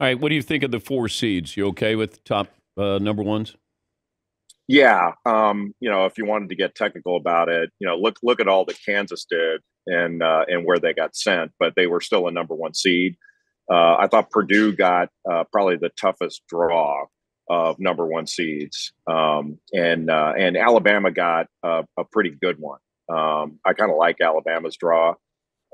All right, what do you think of the four seeds? You okay with the top number ones? Yeah, you know, if you wanted to get technical about it, you know, look at all that Kansas did and where they got sent, but they were still a number one seed. I thought Purdue got probably the toughest draw of number one seeds, and Alabama got a pretty good one. I kind of like Alabama's draw.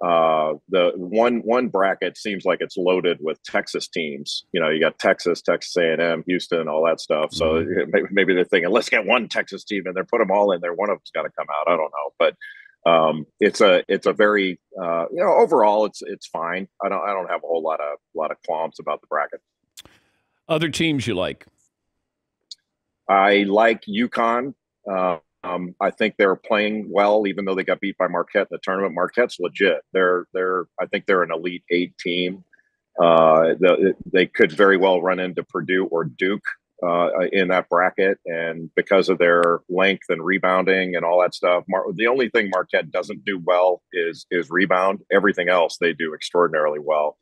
The one bracket seems like it's loaded with Texas teams. You know, you got Texas, Texas A&M, Houston, all that stuff. So maybe they're thinking, let's get one Texas team in there, put them all in there. One of them's got to come out. I don't know, but it's a very you know, overall it's fine. I don't have a whole lot of qualms about the bracket. Other teams you like? I like UConn. I think they're playing well, even though they got beat by Marquette in the tournament. Marquette's legit. I think they're an Elite Eight team. They could very well run into Purdue or Duke in that bracket, and because of their length and rebounding and all that stuff, the only thing Marquette doesn't do well is rebound. Everything else they do extraordinarily well.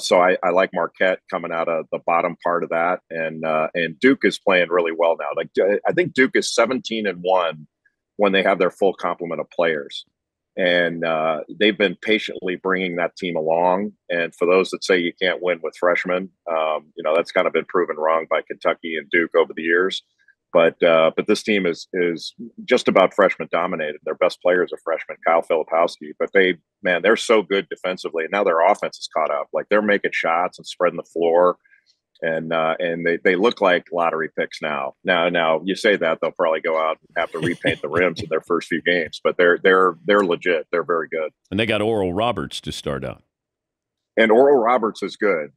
So I like Marquette coming out of the bottom part of that, and Duke is playing really well now. Like, I think Duke is 17-1 when they have their full complement of players, and they've been patiently bringing that team along. And for those that say you can't win with freshmen, you know, that's kind of been proven wrong by Kentucky and Duke over the years. But this team is just about freshman dominated. Their best players are freshmen, Kyle Filipowski. But they're so good defensively, and now their offense is caught up. Like, they're making shots and spreading the floor, and they look like lottery picks now. Now you say that, they'll probably go out and have to repaint the rims in their first few games. But they're legit. They're very good. And they got Oral Roberts to start out. And Oral Roberts is good.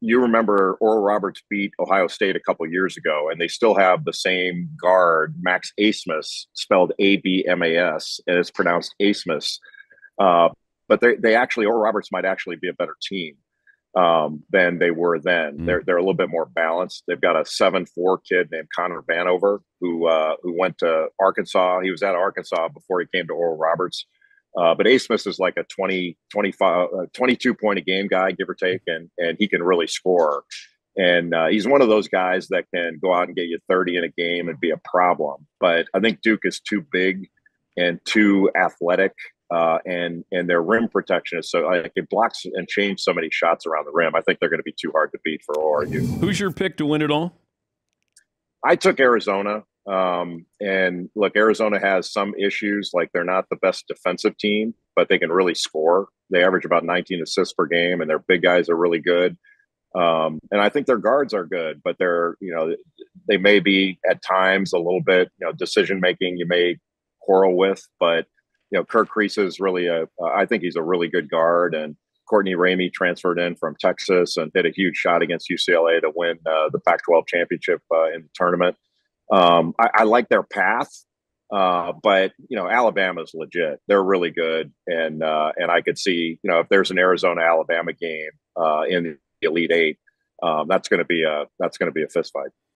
You remember Oral Roberts beat Ohio State a couple years ago, and they still have the same guard, Max Abmas, spelled A-B-M-A-S, and it's pronounced Asmus. But Oral Roberts might actually be a better team than they were then. They're a little bit more balanced. They've got a 7'4" kid named Connor Vanover who went to Arkansas. He was at Arkansas before he came to Oral Roberts. But Ace Smith is like a 22 point a game guy, give or take, and he can really score. And he's one of those guys that can go out and get you 30 in a game and be a problem. But I think Duke is too big and too athletic, and their rim protection is so, like, it blocks and chains so many shots around the rim. I think they're going to be too hard to beat for ORU. Who's your pick to win it all? I took Arizona. And look, Arizona has some issues. Like, they're not the best defensive team, but they can really score. They average about 19 assists per game, and their big guys are really good. And I think their guards are good, but they may be at times a little bit, decision-making you may quarrel with, but, Kirk Kreese is really I think he's a really good guard, and Courtney Ramey transferred in from Texas and hit a huge shot against UCLA to win the Pac-12 championship in the tournament. I like their path, but Alabama's legit. They're really good, and I could see if there's an Arizona-Alabama game in the Elite Eight, that's going to be a fistfight.